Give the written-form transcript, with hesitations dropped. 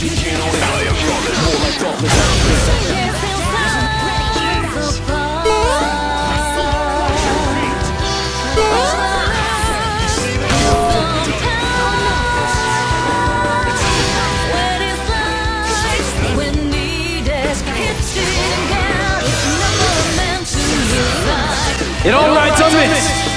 You can't hold it, I am flawless. More like darkness, I am blessed. When is love? When needed, hitching out. It's never meant to be. It all rides on it.